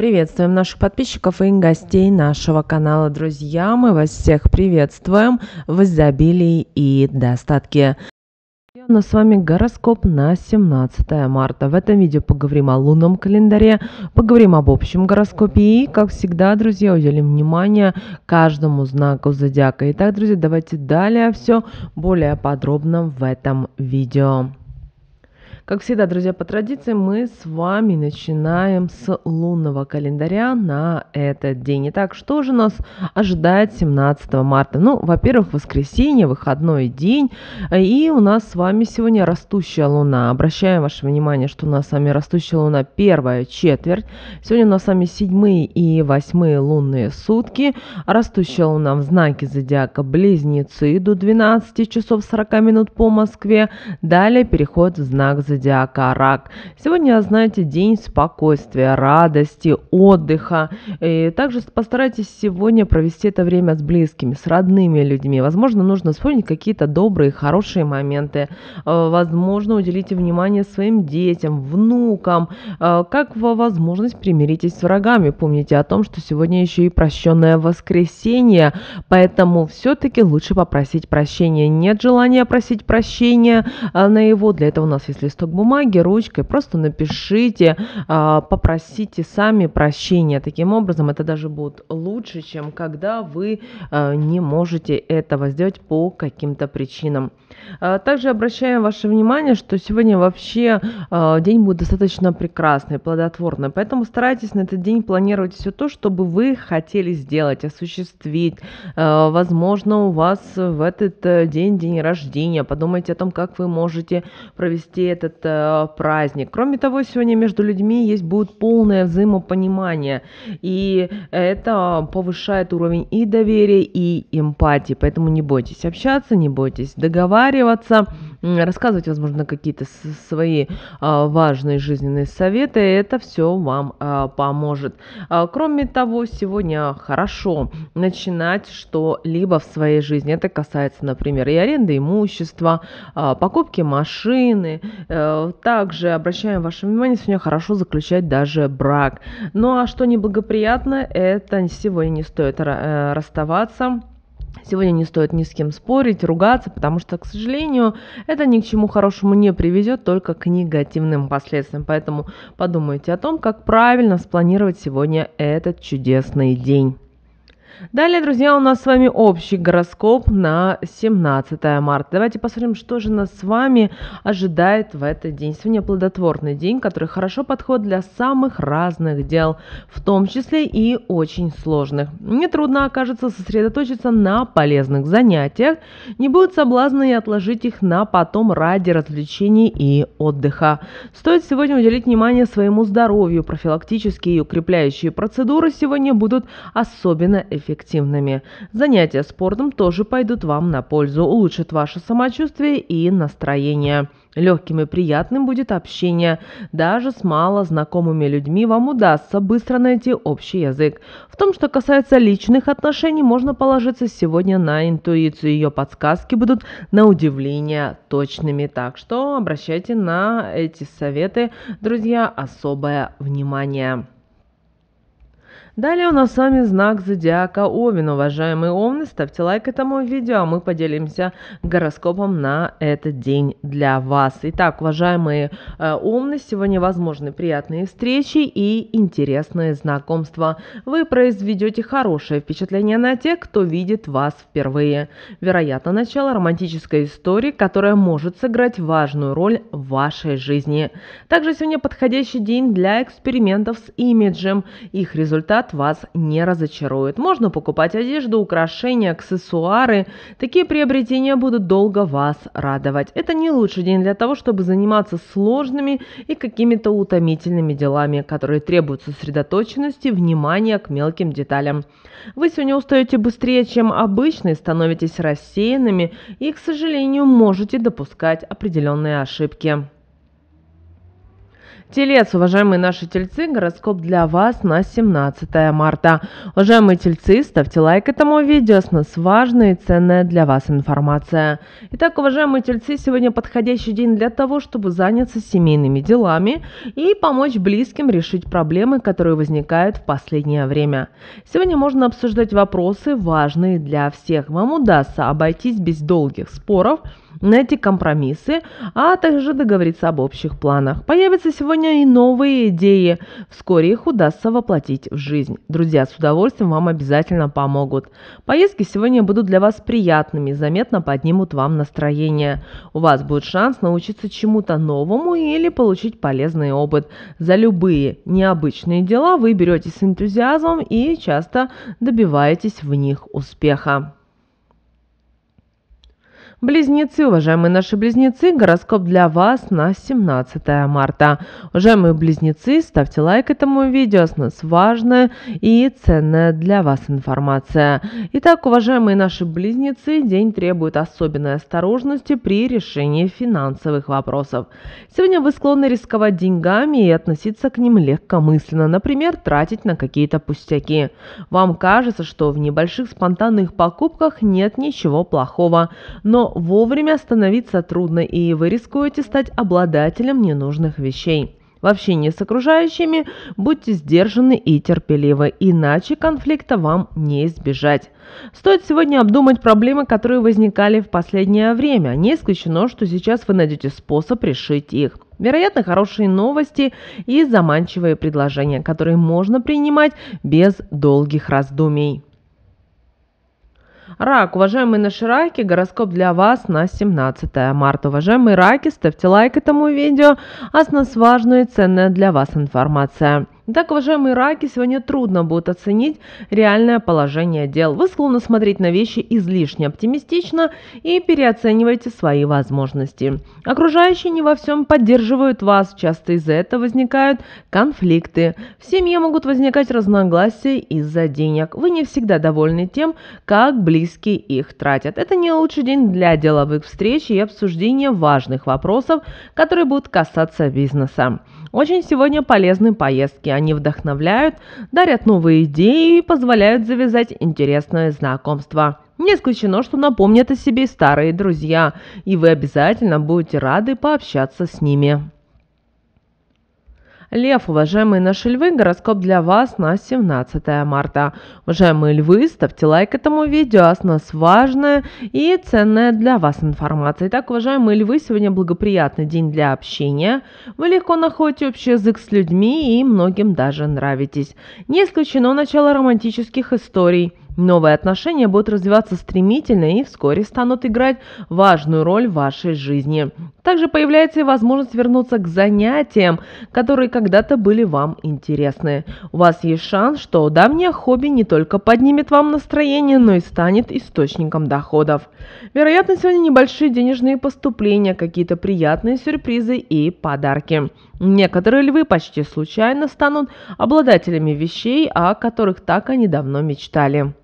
Приветствуем наших подписчиков и гостей нашего канала, друзья. Мы вас всех приветствуем в изобилии и достатке. У нас с вами гороскоп на 17 марта. В этом видео поговорим о лунном календаре, поговорим об общем гороскопе и, как всегда, друзья, уделим внимание каждому знаку зодиака. Итак, друзья, давайте далее все более подробно в этом видео. Как всегда, друзья, по традиции мы с вами начинаем с лунного календаря на этот день. Итак, что же нас ожидает 17 марта? Ну, во-первых, воскресенье, выходной день. И у нас с вами сегодня растущая луна. Обращаем ваше внимание, что у нас с вами растущая луна первая четверть. Сегодня у нас с вами 7-е и 8-е лунные сутки. Растущая луна в знаке зодиака Близнецы до 12 часов 40 минут по Москве. Далее переход в знак зодиака. Рак. Сегодня, знаете, день спокойствия, радости, отдыха. И также постарайтесь сегодня провести это время с близкими, с родными людьми. Возможно, нужно вспомнить какие-то добрые, хорошие моменты. Возможно, уделите внимание своим детям, внукам. Как возможность, примиритесь с врагами. Помните о том, что сегодня еще и прощенное воскресенье, поэтому все-таки лучше попросить прощения. Нет желания просить прощения на его. Для этого у нас есть листок бумаги, ручкой, просто напишите, попросите сами прощения. Таким образом, это даже будет лучше, чем когда вы не можете этого сделать по каким-то причинам. Также обращаем ваше внимание, что сегодня вообще день будет достаточно прекрасный, плодотворный, поэтому старайтесь на этот день планировать все то, чтобы вы хотели сделать, осуществить. Возможно, у вас в этот день день рождения, подумайте о том, как вы можете провести этот праздник. Кроме того, сегодня между людьми будет полное взаимопонимание, и это повышает уровень и доверия, и эмпатии, поэтому не бойтесь общаться, не бойтесь договариваться, рассказывать, возможно, какие-то свои важные жизненные советы, это все вам поможет. Кроме того, сегодня хорошо начинать что-либо в своей жизни, это касается, например, и аренды имущества, покупки машины. Также обращаем ваше внимание, сегодня хорошо заключать даже брак. Ну а что неблагоприятно, это сегодня не стоит расставаться. Сегодня не стоит ни с кем спорить, ругаться, потому что, к сожалению, это ни к чему хорошему не приведет, только к негативным последствиям. Поэтому подумайте о том, как правильно спланировать сегодня этот чудесный день. Далее, друзья, у нас с вами общий гороскоп на 17 марта. Давайте посмотрим, что же нас с вами ожидает в этот день. Сегодня плодотворный день, который хорошо подходит для самых разных дел, в том числе и очень сложных. Нетрудно окажется сосредоточиться на полезных занятиях, не будет соблазна и отложить их на потом ради развлечений и отдыха. Стоит сегодня уделить внимание своему здоровью, профилактические и укрепляющие процедуры сегодня будут особенно эффективны. Занятия спортом тоже пойдут вам на пользу, улучшат ваше самочувствие и настроение. Легким и приятным будет общение. Даже с мало знакомыми людьми вам удастся быстро найти общий язык. В том, что касается личных отношений, можно положиться сегодня на интуицию. Ее подсказки будут на удивление точными. Так что обращайте на эти советы, друзья, особое внимание. Далее у нас с вами знак зодиака Овен. Уважаемые Овны, ставьте лайк этому видео, а мы поделимся гороскопом на этот день для вас. Итак, уважаемые Овны, сегодня возможны приятные встречи и интересные знакомства. Вы произведете хорошее впечатление на тех, кто видит вас впервые. Вероятно, начало романтической истории, которая может сыграть важную роль в вашей жизни. Также сегодня подходящий день для экспериментов с имиджем. Их результат вас не разочарует. Можно покупать одежду, украшения, аксессуары. Такие приобретения будут долго вас радовать. Это не лучший день для того, чтобы заниматься сложными и какими-то утомительными делами, которые требуют сосредоточенности, внимания к мелким деталям. Вы сегодня устаете быстрее, чем обычно, и становитесь рассеянными, и, к сожалению, можете допускать определенные ошибки. Телец, уважаемые наши тельцы, гороскоп для вас на 17 марта. Уважаемые тельцы, ставьте лайк этому видео, с нас важная и ценная для вас информация. Итак, уважаемые тельцы, сегодня подходящий день для того, чтобы заняться семейными делами и помочь близким решить проблемы, которые возникают в последнее время. Сегодня можно обсуждать вопросы, важные для всех. Вам удастся обойтись без долгих споров, найти компромиссы, а также договориться об общих планах. Появятся сегодня и новые идеи. Вскоре их удастся воплотить в жизнь. Друзья с удовольствием вам обязательно помогут. Поездки сегодня будут для вас приятными, заметно поднимут вам настроение. У вас будет шанс научиться чему-то новому или получить полезный опыт. За любые необычные дела вы беретесь с энтузиазмом и часто добиваетесь в них успеха. Близнецы, уважаемые наши близнецы, гороскоп для вас на 17 марта. Уважаемые близнецы, ставьте лайк этому видео, с нас важная и ценная для вас информация. Итак, уважаемые наши близнецы, день требует особенной осторожности при решении финансовых вопросов. Сегодня вы склонны рисковать деньгами и относиться к ним легкомысленно, например, тратить на какие-то пустяки. Вам кажется, что в небольших спонтанных покупках нет ничего плохого, но вовремя остановиться трудно, и вы рискуете стать обладателем ненужных вещей. В общении с окружающими будьте сдержаны и терпеливы, иначе конфликта вам не избежать. Стоит сегодня обдумать проблемы, которые возникали в последнее время. Не исключено, что сейчас вы найдете способ решить их. Вероятно, хорошие новости и заманчивые предложения, которые можно принимать без долгих раздумий. Рак, уважаемые наши раки, гороскоп для вас на 17 марта. Уважаемые раки, ставьте лайк этому видео, а с нас важная и ценная для вас информация. Итак, уважаемые раки, сегодня трудно будет оценить реальное положение дел. Вы склонны смотреть на вещи излишне оптимистично и переоцениваете свои возможности. Окружающие не во всем поддерживают вас, часто из-за этого возникают конфликты. В семье могут возникать разногласия из-за денег. Вы не всегда довольны тем, как близкие их тратят. Это не лучший день для деловых встреч и обсуждения важных вопросов, которые будут касаться бизнеса. Очень сегодня полезны поездки. Они вдохновляют, дарят новые идеи и позволяют завязать интересное знакомство. Не исключено, что напомнят о себе старые друзья, и вы обязательно будете рады пообщаться с ними. Лев, уважаемые наши львы, гороскоп для вас на 17 марта. Уважаемые львы, ставьте лайк этому видео, а с нас важная и ценная для вас информация. Итак, уважаемые львы, сегодня благоприятный день для общения. Вы легко находите общий язык с людьми и многим даже нравитесь. Не исключено начало романтических историй. Новые отношения будут развиваться стремительно и вскоре станут играть важную роль в вашей жизни. Также появляется и возможность вернуться к занятиям, которые когда-то были вам интересны. У вас есть шанс, что давнее хобби не только поднимет вам настроение, но и станет источником доходов. Вероятно, сегодня небольшие денежные поступления, какие-то приятные сюрпризы и подарки. Некоторые львы почти случайно станут обладателями вещей, о которых так они давно мечтали.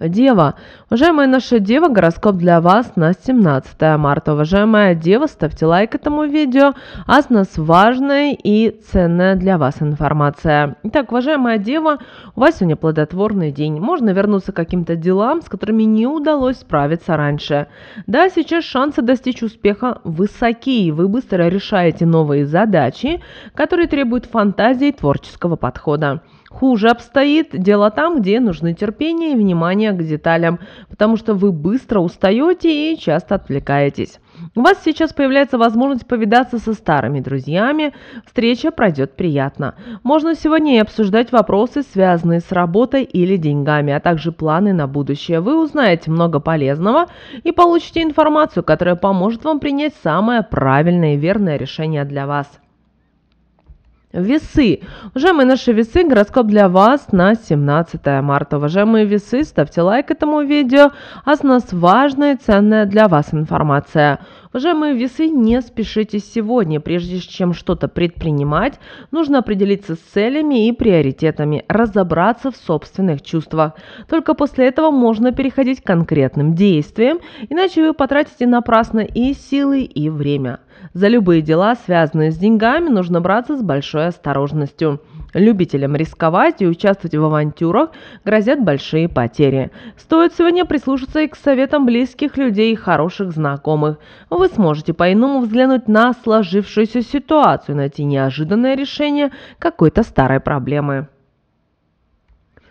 Дева. Уважаемая наша Дева, гороскоп для вас на 17 марта. Уважаемая Дева, ставьте лайк этому видео, а с нас важная и ценная для вас информация. Итак, уважаемая Дева, у вас сегодня плодотворный день. Можно вернуться к каким-то делам, с которыми не удалось справиться раньше. Да, сейчас шансы достичь успеха высоки, и вы быстро решаете новые задачи, которые требуют фантазии и творческого подхода. Хуже обстоит дело там, где нужны терпение и внимание к деталям, потому что вы быстро устаете и часто отвлекаетесь. У вас сейчас появляется возможность повидаться со старыми друзьями, встреча пройдет приятно. Можно сегодня и обсуждать вопросы, связанные с работой или деньгами, а также планы на будущее. Вы узнаете много полезного и получите информацию, которая поможет вам принять самое правильное и верное решение для вас. Весы. Уважаемые наши весы, гороскоп для вас на 17 марта. Уважаемые весы, ставьте лайк этому видео, а с нас важная и ценная для вас информация. Уважаемые весы, не спешите сегодня. Прежде чем что-то предпринимать, нужно определиться с целями и приоритетами, разобраться в собственных чувствах. Только после этого можно переходить к конкретным действиям, иначе вы потратите напрасно и силы, и время. За любые дела, связанные с деньгами, нужно браться с большой осторожностью. Любителям рисковать и участвовать в авантюрах грозят большие потери. Стоит сегодня прислушаться и к советам близких людей и хороших знакомых. Вы сможете по-иному взглянуть на сложившуюся ситуацию, найти неожиданное решение какой-то старой проблемы.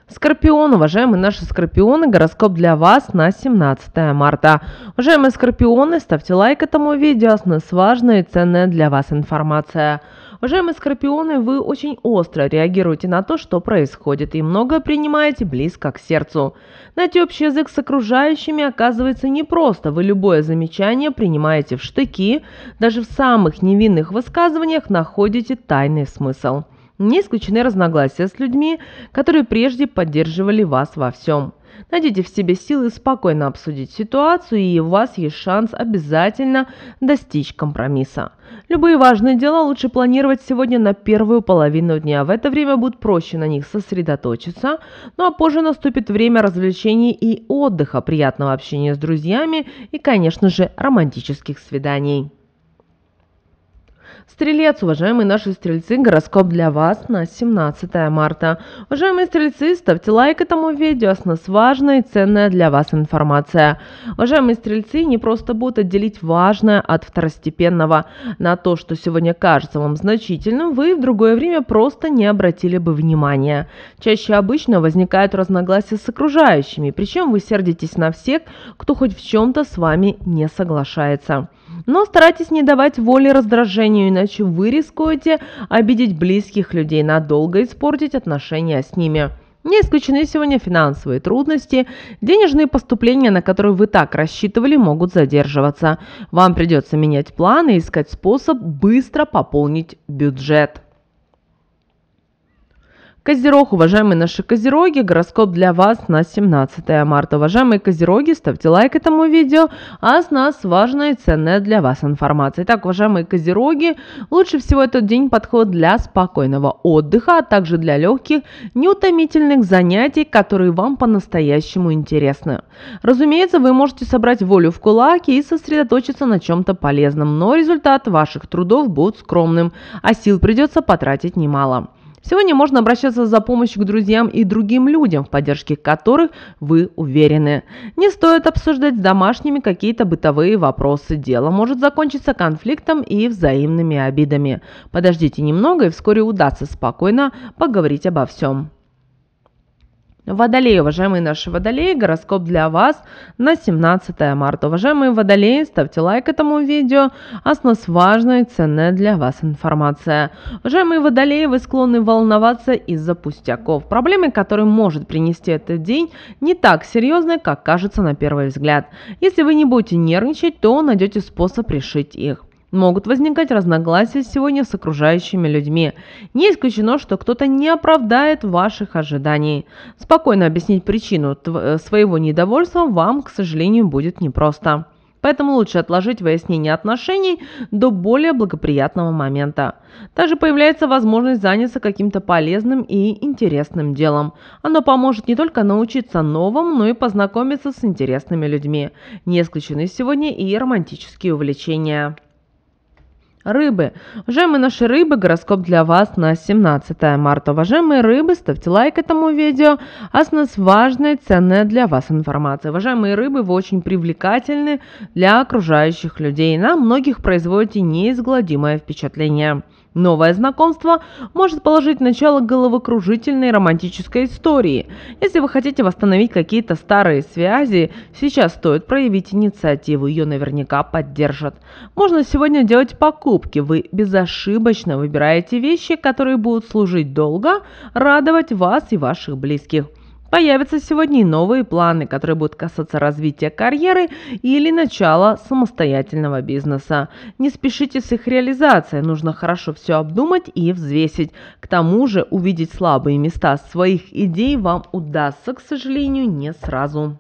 Скорпион, уважаемые наши скорпионы, гороскоп для вас на 17 марта. Уважаемые скорпионы, ставьте лайк этому видео, у нас важная и ценная для вас информация. Уважаемые скорпионы, вы очень остро реагируете на то, что происходит, и многое принимаете близко к сердцу. Найти общий язык с окружающими оказывается непросто. Вы любое замечание принимаете в штыки, даже в самых невинных высказываниях находите тайный смысл. Не исключены разногласия с людьми, которые прежде поддерживали вас во всем. Найдите в себе силы спокойно обсудить ситуацию, и у вас есть шанс обязательно достичь компромисса. Любые важные дела лучше планировать сегодня на первую половину дня. В это время будет проще на них сосредоточиться, ну а позже наступит время развлечений и отдыха, приятного общения с друзьями и, конечно же, романтических свиданий. Стрелец, уважаемые наши стрельцы, гороскоп для вас на 17 марта. Уважаемые стрельцы, ставьте лайк этому видео, у нас важная и ценная для вас информация. Уважаемые стрельцы, не просто будут отделить важное от второстепенного. На то, что сегодня кажется вам значительным, вы в другое время просто не обратили бы внимания. Чаще обычно возникают разногласия с окружающими, причем вы сердитесь на всех, кто хоть в чем-то с вами не соглашается. Но старайтесь не давать воли раздражению, иначе вы рискуете обидеть близких людей, надолго испортить отношения с ними. Не исключены сегодня финансовые трудности, денежные поступления, на которые вы так рассчитывали, могут задерживаться. Вам придется менять планы и искать способ быстро пополнить бюджет. Козерог, уважаемые наши козероги, гороскоп для вас на 17 марта. Уважаемые козероги, ставьте лайк этому видео, а с нас важная и ценная для вас информация. Итак, уважаемые козероги, лучше всего этот день подходит для спокойного отдыха, а также для легких, неутомительных занятий, которые вам по-настоящему интересны. Разумеется, вы можете собрать волю в кулак и сосредоточиться на чем-то полезном, но результат ваших трудов будет скромным, а сил придется потратить немало. Сегодня можно обращаться за помощью к друзьям и другим людям, в поддержке которых вы уверены. Не стоит обсуждать с домашними какие-то бытовые вопросы. Дело может закончиться конфликтом и взаимными обидами. Подождите немного, и вскоре удастся спокойно поговорить обо всем. Водолей, уважаемые наши водолеи, гороскоп для вас на 17 марта. Уважаемые водолеи, ставьте лайк этому видео, а с нас важная и ценная для вас информация. Уважаемые водолеи, вы склонны волноваться из-за пустяков. Проблемы, которые может принести этот день, не так серьезны, как кажется на первый взгляд. Если вы не будете нервничать, то найдете способ решить их. Могут возникать разногласия сегодня с окружающими людьми. Не исключено, что кто-то не оправдает ваших ожиданий. Спокойно объяснить причину своего недовольства вам, к сожалению, будет непросто. Поэтому лучше отложить выяснение отношений до более благоприятного момента. Также появляется возможность заняться каким-то полезным и интересным делом. Оно поможет не только научиться новому, но и познакомиться с интересными людьми. Не исключены сегодня и романтические увлечения. Рыбы. Уважаемые наши рыбы, гороскоп для вас на 17 марта. Уважаемые рыбы, ставьте лайк этому видео, а с нас важная и ценная для вас информация. Уважаемые рыбы, вы очень привлекательны для окружающих людей. На многих производите неизгладимое впечатление. Новое знакомство может положить начало головокружительной романтической истории. Если вы хотите восстановить какие-то старые связи, сейчас стоит проявить инициативу, ее наверняка поддержат. Можно сегодня делать покупки, вы безошибочно выбираете вещи, которые будут служить долго, радовать вас и ваших близких. Появятся сегодня и новые планы, которые будут касаться развития карьеры или начала самостоятельного бизнеса. Не спешите с их реализацией, нужно хорошо все обдумать и взвесить. К тому же увидеть слабые места своих идей вам удастся, к сожалению, не сразу.